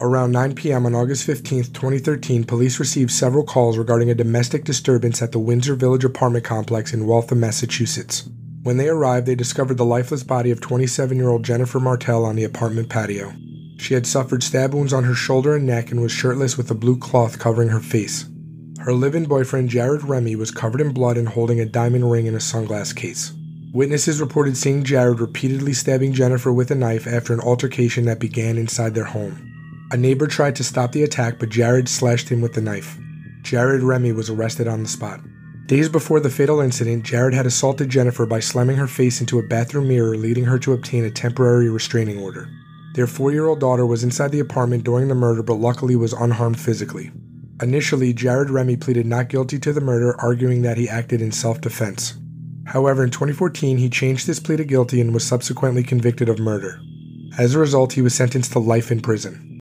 Around 9 p.m. on August 15, 2013, police received several calls regarding a domestic disturbance at the Windsor Village apartment complex in Waltham, Massachusetts. When they arrived, they discovered the lifeless body of 27-year-old Jennifer Martel on the apartment patio. She had suffered stab wounds on her shoulder and neck and was shirtless with a blue cloth covering her face. Her live-in boyfriend, Jared Remy, was covered in blood and holding a diamond ring in a sunglass case. Witnesses reported seeing Jared repeatedly stabbing Jennifer with a knife after an altercation that began inside their home. A neighbor tried to stop the attack, but Jared slashed him with the knife. Jared Remy was arrested on the spot. Days before the fatal incident, Jared had assaulted Jennifer by slamming her face into a bathroom mirror, leading her to obtain a temporary restraining order. Their 4-year-old daughter was inside the apartment during the murder, but luckily was unharmed physically. Initially, Jared Remy pleaded not guilty to the murder, arguing that he acted in self-defense. However, in 2014, he changed his plea to guilty and was subsequently convicted of murder. As a result, he was sentenced to life in prison.